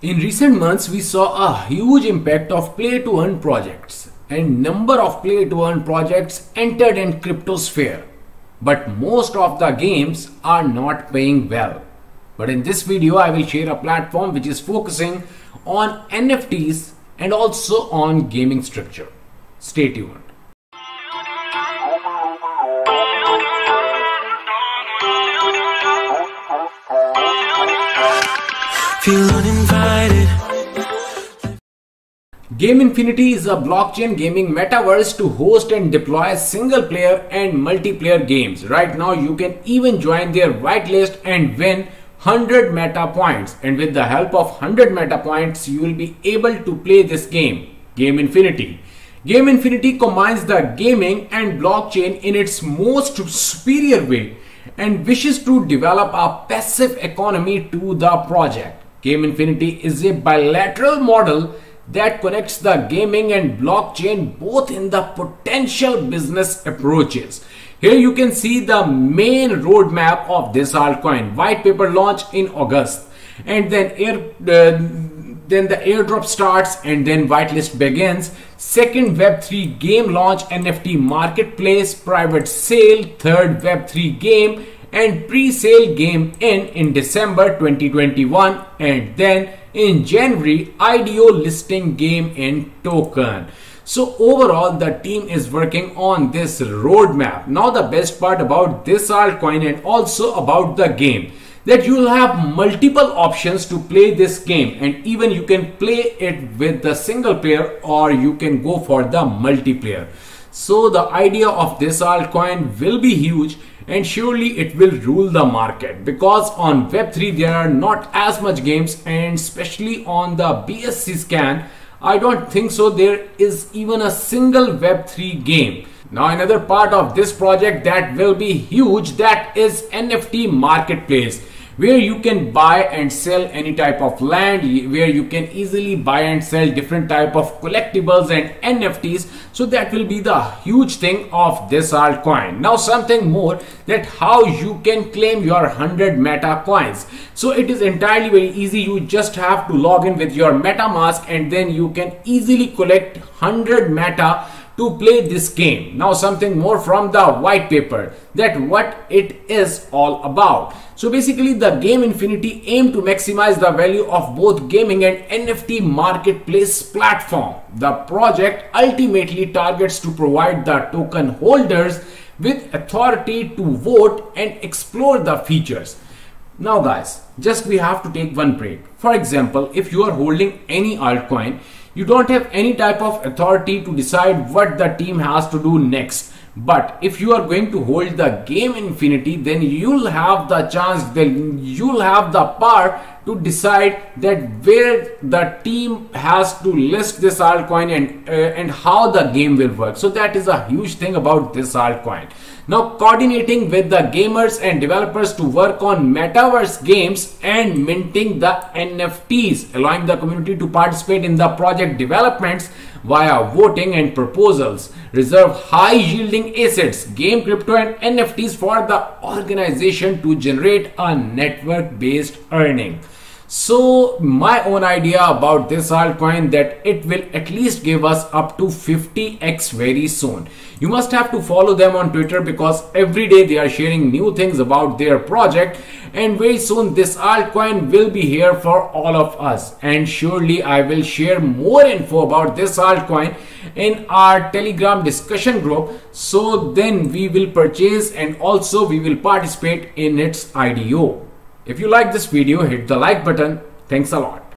In recent months, we saw a huge impact of play-to-earn projects, and number of play-to-earn projects entered in crypto sphere. But most of the games are not paying well. But in this video, I will share a platform which is focusing on NFTs and also on gaming structure. Stay tuned. Game Infinity is a blockchain gaming metaverse to host and deploy single player and multiplayer games. Right now you can even join their whitelist and win 100 meta points, and with the help of 100 meta points you will be able to play this game, Game Infinity. Game Infinity combines the gaming and blockchain in its most superior way and wishes to develop a passive economy to the project. Game Infinity is a bilateral model that connects the gaming and blockchain both in the potential business approaches. Here you can see the main roadmap of this altcoin. White paper launch in August, and then the airdrop starts, and then whitelist begins. Second, Web3 game launch, NFT marketplace, private sale. Third, Web3 game and pre-sale game in December 2021, and then in January IDO listing game in token. So overall the team is working on this roadmap. Now the best part about this altcoin and also about the game, that you will have multiple options to play this game, and even you can play it with the single player or you can go for the multiplayer. So the idea of this altcoin will be huge, and surely it will rule the market, because on Web3 there are not as much games, and especially on the BSC scan I don't think so there is even a single Web3 game. Now another part of this project that will be huge, that is NFT marketplace, where you can buy and sell any type of land, where you can easily buy and sell different type of collectibles and NFTs. So that will be the huge thing of this altcoin. Now something more, that how you can claim your 100 meta coins. So it is entirely very easy. You just have to log in with your MetaMask, and then you can easily collect 100 meta to play this game. Now something more from the white paper, that what it is all about. So basically the Game Infinity aims to maximize the value of both gaming and NFT marketplace platform. The project ultimately targets to provide the token holders with authority to vote and explore the features. Now guys, just we have to take one break. For example, if you are holding any altcoin, you don't have any type of authority to decide what the team has to do next. But if you are going to hold the Game Infinity, then you'll have the chance, then you'll have the power to decide that where the team has to list this altcoin and how the game will work. So that is a huge thing about this altcoin. Now coordinating with the gamers and developers to work on metaverse games and minting the NFTs, allowing the community to participate in the project developments via voting and proposals, reserve high yielding assets, game crypto and NFTs for the organization to generate a network based earning. So my own idea about this altcoin, that it will at least give us up to 50x very soon. You must have to follow them on Twitter, because every day they are sharing new things about their project, and very soon this altcoin will be here for all of us. And surely I will share more info about this altcoin in our Telegram discussion group, so then we will purchase and also we will participate in its IDO. If you like this video, hit the like button. Thanks a lot.